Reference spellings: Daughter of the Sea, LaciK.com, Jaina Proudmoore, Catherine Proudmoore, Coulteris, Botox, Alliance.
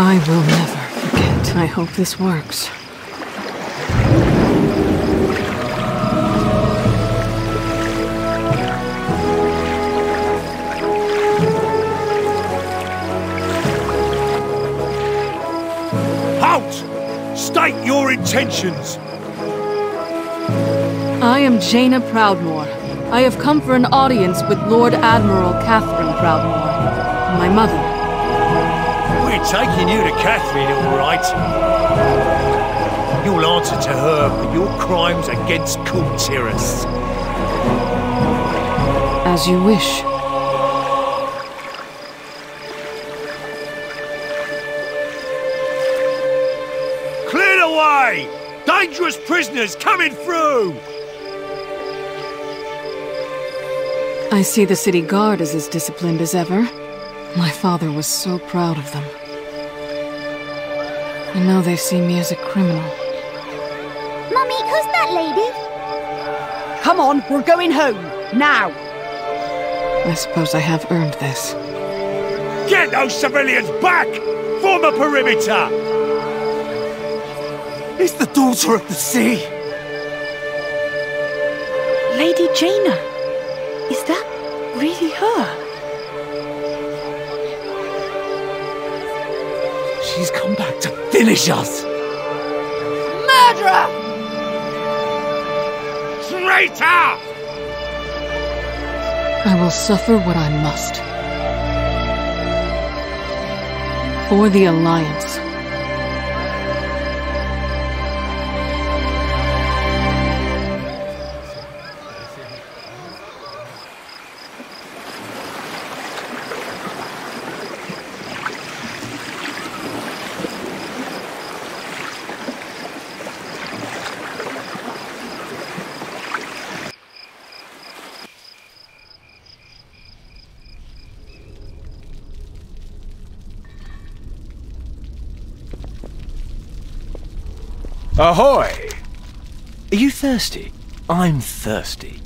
I will never forget. I hope this works. Halt! State your intentions! I am Jaina Proudmoore. I have come for an audience with Lord Admiral Catherine Proudmoore, my mother. We're taking you to Catherine, all right. You'll answer to her for your crimes against Coulteris. As you wish. Clear the way! Dangerous prisoners coming through! I see the city guard is as disciplined as ever. My father was so proud of them. And now they see me as a criminal. Mummy, who's that lady? Come on, we're going home. Now! I suppose I have earned this. Get those civilians back! Form a perimeter! It's the Daughter of the Sea! Lady Jaina! Is that really her? She's come back to finish us! Murderer! Traitor! I will suffer what I must. For the Alliance. Ahoy! Are you thirsty? I'm thirsty.